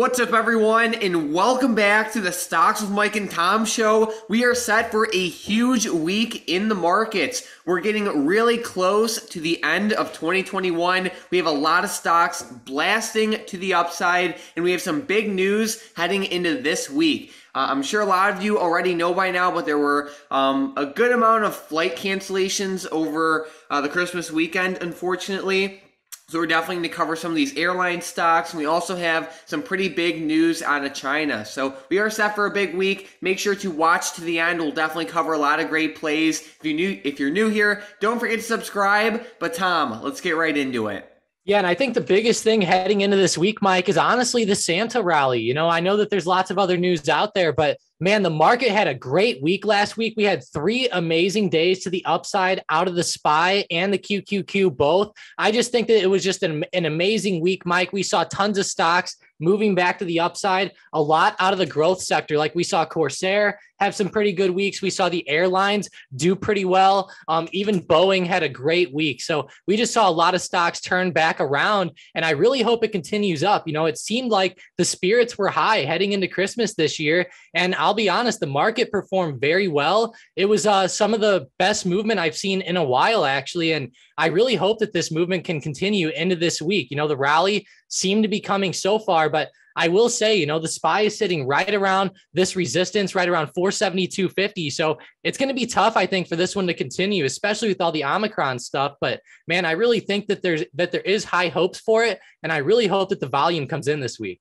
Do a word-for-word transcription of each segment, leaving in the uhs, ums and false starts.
What's up, everyone, and welcome back to the Stocks with Mike and Tom show. We are set for a huge week in the markets. We're getting really close to the end of twenty twenty-one. We have a lot of stocks blasting to the upside, and we have some big news heading into this week. Uh, I'm sure a lot of you already know by now, but there were um, a good amount of flight cancellations over uh, the Christmas weekend, unfortunately. So we're definitely going to cover some of these airline stocks, and we also have some pretty big news out of China. So we are set for a big week. Make sure to watch to the end. We'll definitely cover a lot of great plays. If you're new, if you're new here, don't forget to subscribe. But Tom, let's get right into it. Yeah, and I think the biggest thing heading into this week, Mike, is honestly the Santa Rally. You know, I know that there's lots of other news out there, but man, the market had a great week last week. We had three amazing days to the upside out of the S P Y and the Q Q Q both. I just think that it was just an, an amazing week, Mike. We saw tons of stocks moving back to the upside, a lot out of the growth sector. Like we saw Corsair have some pretty good weeks. We saw the airlines do pretty well. Um, even Boeing had a great week. So we just saw a lot of stocks turn back around, and I really hope it continues up. You know, it seemed like the spirits were high heading into Christmas this year, and I'll I'll be honest, the market performed very well. It was uh, some of the best movement I've seen in a while, actually. And I really hope that this movement can continue into this week. You know, the rally seemed to be coming so far, but I will say, you know, the S P Y is sitting right around this resistance, right around four seventy-two fifty. So it's going to be tough, I think, for this one to continue, especially with all the Omicron stuff. But man, I really think that there's that there is high hopes for it. And I really hope that the volume comes in this week.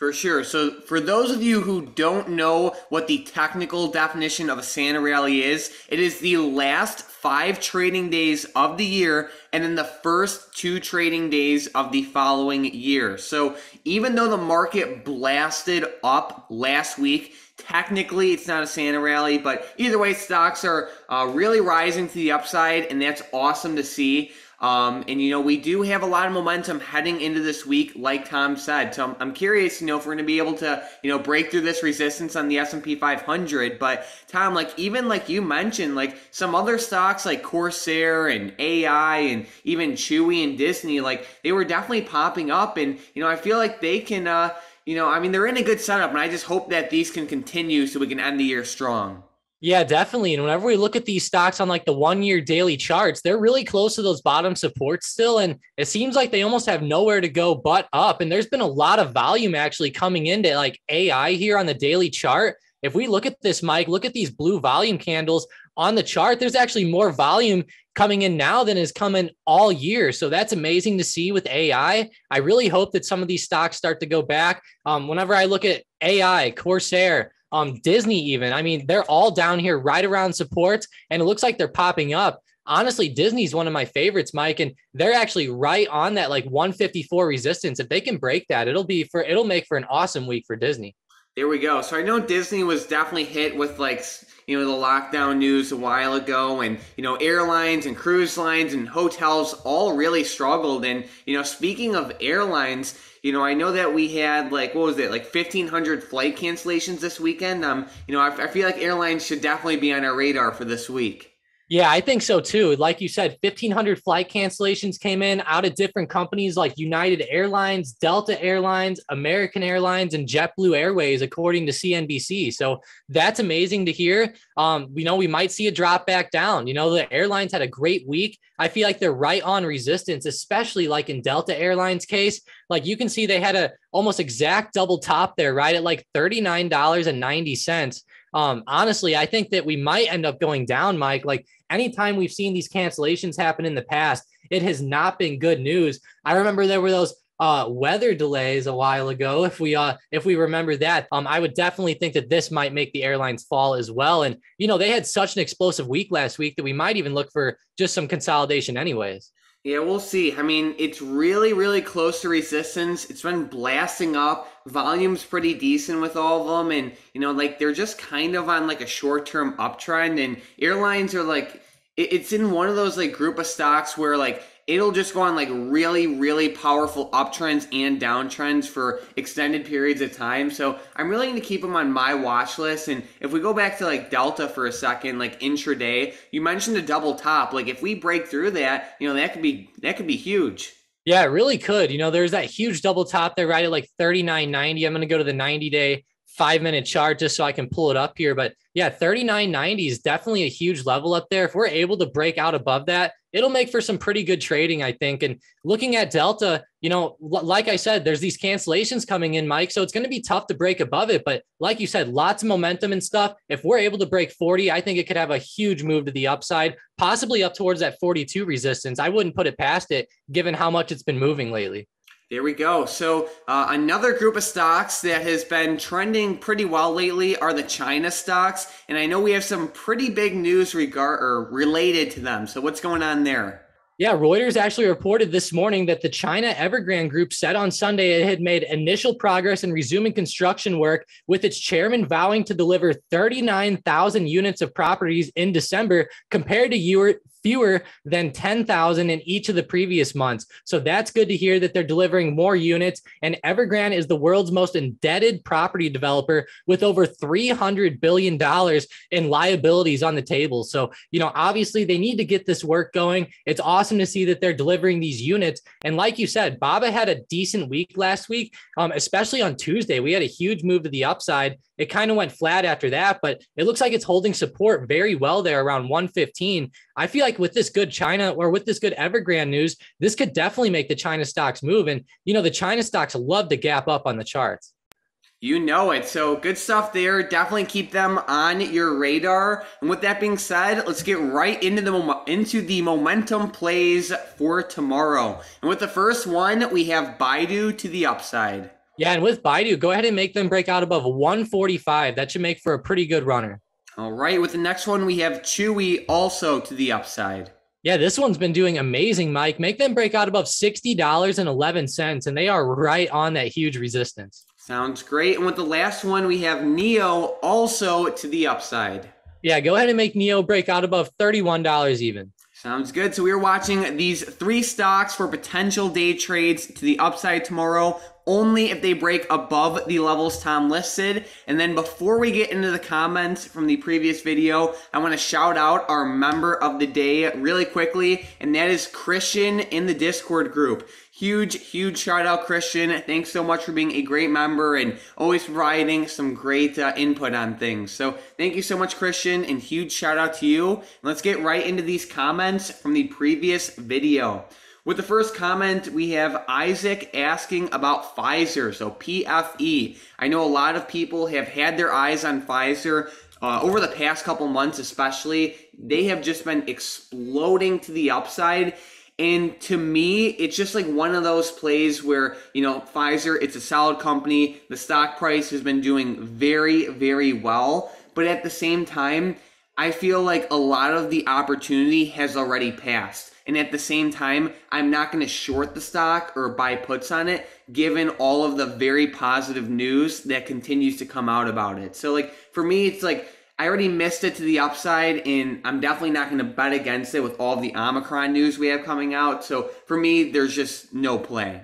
For sure. So for those of you who don't know what the technical definition of a Santa Rally is, it is the last five trading days of the year and then the first two trading days of the following year. So even though the market blasted up last week, technically it's not a Santa Rally, but either way, stocks are uh, really rising to the upside, and that's awesome to see. Um, and, you know, we do have a lot of momentum heading into this week, like Tom said. So I'm, I'm curious, you know, if we're going to be able to, you know, break through this resistance on the S and P five hundred. But Tom, like, even like you mentioned, like some other stocks like Corsair and A I and even Chewy and Disney, like they were definitely popping up. And, you know, I feel like they can, uh, you know, I mean, they're in a good setup, and I just hope that these can continue so we can end the year strong. Yeah, definitely. And whenever we look at these stocks on like the one-year daily charts, they're really close to those bottom supports still. And it seems like they almost have nowhere to go but up. And there's been a lot of volume actually coming into like A I here on the daily chart. If we look at this, Mike, look at these blue volume candles on the chart. There's actually more volume coming in now than is coming all year. So that's amazing to see with A I. I really hope that some of these stocks start to go back. Um, whenever I look at A I, Corsair, Um, Disney even, I mean, they're all down here right around supports, and it looks like they're popping up. Honestly, Disney's one of my favorites, Mike, and they're actually right on that like one fifty-four resistance. If they can break that, it'll be for, it'll make for an awesome week for Disney. There we go. So I know Disney was definitely hit with like, you know, the lockdown news a while ago, and, you know, airlines and cruise lines and hotels all really struggled. And, you know, speaking of airlines, you know, I know that we had like, what was it, like fifteen hundred flight cancellations this weekend. Um, you know, I, I feel like airlines should definitely be on our radar for this week. Yeah, I think so too. Like you said, fifteen hundred flight cancellations came in out of different companies like United Airlines, Delta Airlines, American Airlines, and JetBlue Airways, according to C N B C. So that's amazing to hear. Um, you know, we might see a drop back down. You know, the airlines had a great week. I feel like they're right on resistance, especially like in Delta Airlines' case. Like you can see they had a almost exact double top there, right, at like thirty-nine ninety. Um, honestly, I think that we might end up going down, Mike. Like anytime we've seen these cancellations happen in the past, it has not been good news. I remember there were those uh, weather delays a while ago. If we uh, if we remember that, um, I would definitely think that this might make the airlines fall as well. And, you know, they had such an explosive week last week that we might even look for just some consolidation anyways. Yeah, we'll see. I mean, it's really, really close to resistance. It's been blasting up. Volume's pretty decent with all of them. And, you know, like they're just kind of on like a short-term uptrend. And airlines are like, it's in one of those like group of stocks where like it'll just go on like really, really powerful uptrends and downtrends for extended periods of time. So I'm really going to keep them on my watch list. And if we go back to like Delta for a second, like intraday, you mentioned a double top. Like if we break through that, you know, that could be, that could be huge. Yeah, it really could. You know, there's that huge double top there right at like thirty-nine ninety. I'm going to go to the ninety day five minute chart just so I can pull it up here. But yeah, thirty-nine ninety is definitely a huge level up there. If we're able to break out above that, it'll make for some pretty good trading, I think. And looking at Delta, you know, like I said, there's these cancellations coming in, Mike. So it's going to be tough to break above it. But like you said, lots of momentum and stuff. If we're able to break forty, I think it could have a huge move to the upside, possibly up towards that forty-two resistance. I wouldn't put it past it, given how much it's been moving lately. There we go. So uh, another group of stocks that has been trending pretty well lately are the China stocks. And I know we have some pretty big news regard or related to them. So what's going on there? Yeah, Reuters actually reported this morning that the China Evergrande Group said on Sunday it had made initial progress in resuming construction work, with its chairman vowing to deliver thirty-nine thousand units of properties in December compared to year fewer than ten thousand in each of the previous months. So that's good to hear that they're delivering more units. And Evergrande is the world's most indebted property developer, with over three hundred billion dollars in liabilities on the table. So, you know, obviously they need to get this work going. It's awesome to see that they're delivering these units. And like you said, Baba had a decent week last week, um, especially on Tuesday. We had a huge move to the upside. It kind of went flat after that, but it looks like it's holding support very well there around one fifteen. I feel like with this good China or with this good Evergrande news, this could definitely make the China stocks move. And, you know, the China stocks love to gap up on the charts. You know it. So good stuff there. Definitely keep them on your radar. And with that being said, let's get right into the mom- into the momentum plays for tomorrow. And with the first one, we have Baidu to the upside. Yeah, and with Baidu, go ahead and make them break out above one forty-five. That should make for a pretty good runner. All right, with the next one, we have Chewy also to the upside. Yeah, this one's been doing amazing, Mike. Make them break out above sixty dollars and eleven cents, and they are right on that huge resistance. Sounds great. And with the last one, we have Neo also to the upside. Yeah, go ahead and make Neo break out above thirty-one dollars even. Sounds good. So we're watching these three stocks for potential day trades to the upside tomorrow, only if they break above the levels Tom listed. And then before we get into the comments from the previous video, I want to shout out our member of the day really quickly, and that is Christian in the Discord group. Huge, huge shout out, Christian. Thanks so much for being a great member and always providing some great uh, input on things. So thank you so much, Christian, and huge shout out to you. And let's get right into these comments from the previous video. With the first comment, we have Isaac asking about Pfizer, so P F E. I know a lot of people have had their eyes on Pfizer uh, over the past couple months especially. They have just been exploding to the upside. And to me, it's just like one of those plays where, you know, Pfizer, it's a solid company. The stock price has been doing very, very well. But at the same time, I feel like a lot of the opportunity has already passed. And at the same time, I'm not going to short the stock or buy puts on it, given all of the very positive news that continues to come out about it. So, like, for me, it's like I already missed it to the upside, and I'm definitely not going to bet against it with all the Omicron news we have coming out. So for me, there's just no play.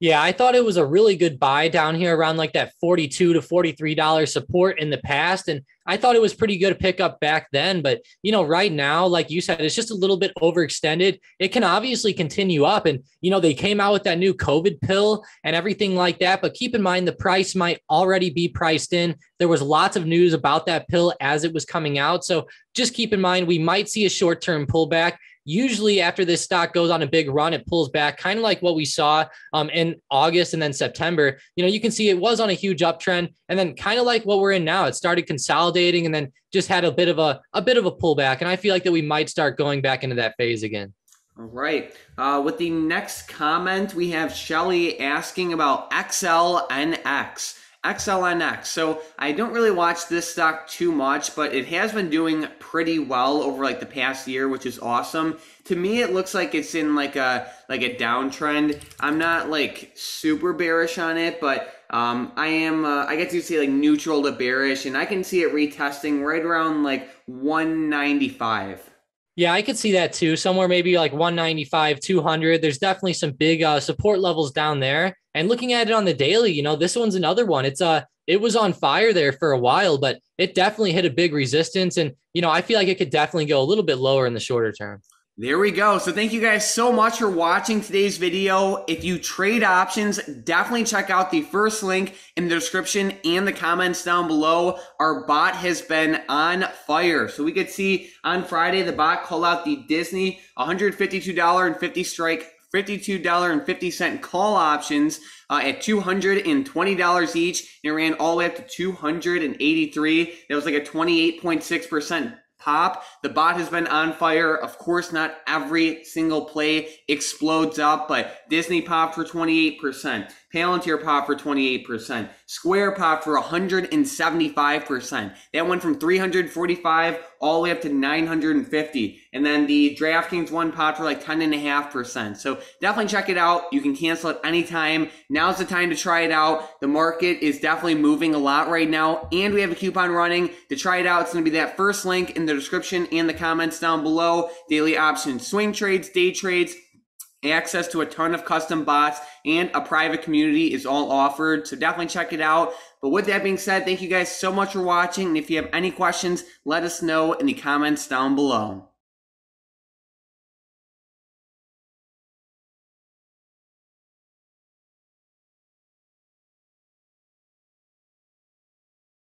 Yeah, I thought it was a really good buy down here around like that forty-two to forty-three dollars support in the past. And I thought it was pretty good pickup back then. But, you know, right now, like you said, it's just a little bit overextended. It can obviously continue up. And, you know, they came out with that new COVID pill and everything like that. But keep in mind, the price might already be priced in. There was lots of news about that pill as it was coming out. So just keep in mind, we might see a short-term pullback. Usually after this stock goes on a big run, it pulls back, kind of like what we saw um, in August and then September. You know, you can see it was on a huge uptrend, and then kind of like what we're in now, it started consolidating and then just had a bit of a, a bit of a pullback. And I feel like that we might start going back into that phase again. All right. Uh, with the next comment, we have Shelly asking about X L N X. X L N X. So I don't really watch this stock too much, but it has been doing pretty well over like the past year, which is awesome. To me, it looks like it's in like a like a downtrend. I'm not like super bearish on it, but um, I am. Uh, I guess you see like neutral to bearish, and I can see it retesting right around like one ninety-five. Yeah, I could see that too. Somewhere maybe like one ninety-five, two hundred. There's definitely some big uh, support levels down there. And looking at it on the daily, you know, this one's another one. It's uh, it was on fire there for a while, but it definitely hit a big resistance. And, you know, I feel like it could definitely go a little bit lower in the shorter term. There we go. So thank you guys so much for watching today's video. If you trade options, definitely check out the first link in the description and the comments down below. Our bot has been on fire. So we could see on Friday, the bot called out the Disney one hundred fifty-two dollars and fifty cents strike, fifty-two dollars and fifty cents call options uh, at two hundred twenty dollars each. And it ran all the way up to two hundred eighty-three dollars. That was like a twenty-eight point six percent pop. The bot has been on fire. Of course, not every single play explodes up, but Disney popped for twenty-eight percent. Palantir popped for twenty-eight percent. Square popped for one hundred seventy-five percent. That went from three hundred forty-five all the way up to nine hundred fifty. And then the DraftKings one popped for like ten point five percent. So definitely check it out. You can cancel at any time. Now's the time to try it out. The market is definitely moving a lot right now. And we have a coupon running to try it out. It's going to be that first link in the description and the comments down below. Daily options, swing trades, day trades, access to a ton of custom bots, and a private community is all offered. So definitely check it out. But with that being said, thank you guys so much for watching. And if you have any questions, let us know in the comments down below.